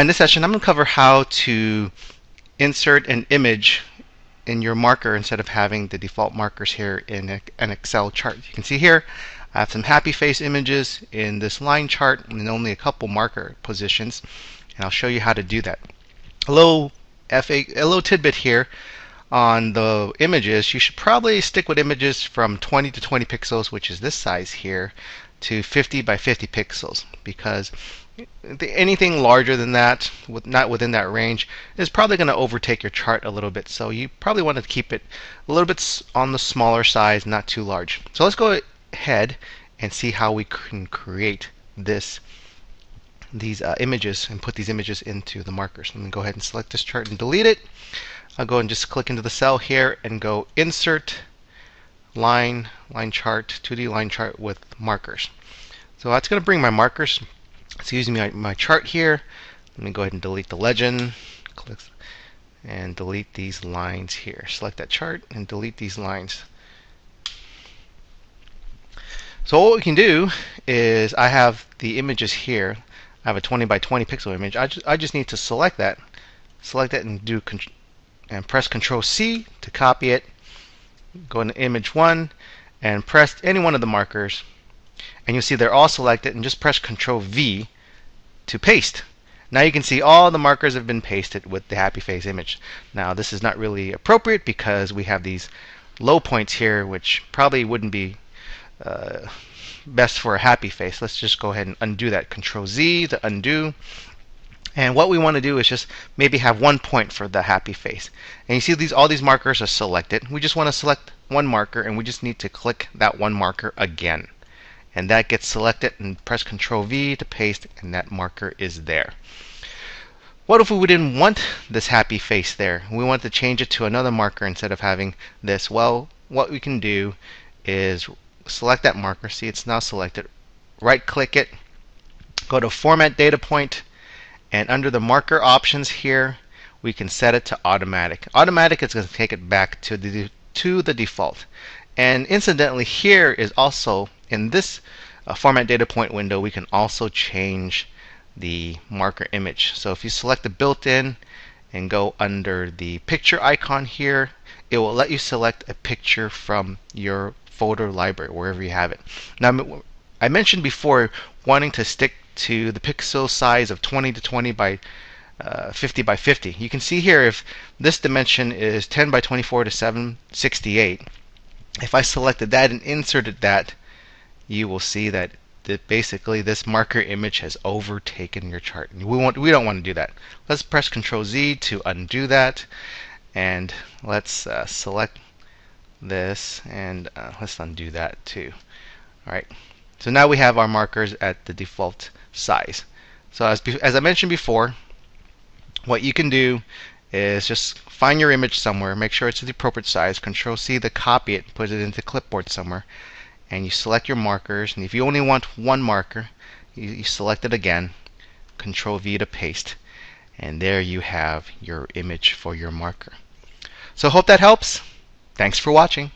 In this session, I'm going to cover how to insert an image in your marker instead of having the default markers here in an Excel chart. You can see here, I have some happy face images in this line chart and only a couple marker positions, and I'll show you how to do that. A little tidbit here on the images: you should probably stick with images from 20 to 20 pixels, which is this size here, to 50 by 50 pixels, because anything larger than that, not within that range, is probably going to overtake your chart a little bit. So you probably want to keep it a little bit on the smaller size, not too large. So let's go ahead and see how we can create these images and put these images into the markers. I'm going to go ahead and select this chart and delete it. I'll go and just click into the cell here and go Insert Line Chart, 2D Line Chart with Markers. So that's going to bring my markers. Excuse me, my chart here. Let me go ahead and delete the legend. Click and delete these lines here. Select that chart and delete these lines. So what we can do is, I have the images here. I have a 20 by 20 pixel image. I just need to select that, and press Control C to copy it. Go into Image 1 and press any one of the markers, and you'll see they're all selected, and just press Control V to paste. Now you can see all the markers have been pasted with the happy face image. Now this is not really appropriate because we have these low points here, which probably wouldn't be best for a happy face. Let's just go ahead and undo that. Control Z to undo. And what we want to do is just maybe have one point for the happy face. And you see all these markers are selected. We just want to select one marker, and we just need to click that one marker again. And that gets selected, and press Control V to paste, and that marker is there. What if we didn't want this happy face there? We want to change it to another marker instead of having this. Well, what we can do is select that marker. See, it's now selected. Right-click it, go to Format Data Point, and under the marker options here, we can set it to automatic. Automatic is going to take it back to the default. And incidentally, here is also, in this Format Data Point window, we can also change the marker image. So if you select the built-in and go under the picture icon here, it will let you select a picture from your folder library, wherever you have it. Now, I mentioned before wanting to stick to the pixel size of 20 to 20 by 50 by 50. You can see here, if this dimension is 10 by 24 to 768, if I selected that and inserted that, you will see that basically this marker image has overtaken your chart. We don't want to do that. Let's press Control Z to undo that, and let's select this, and let's undo that too. All right. So now we have our markers at the default size. So as I mentioned before, what you can do is just find your image somewhere, make sure it's the appropriate size, Control C to copy it, put it into clipboard somewhere, and you select your markers. And if you only want one marker, you select it again, Control V to paste, and there you have your image for your marker. So hope that helps. Thanks for watching.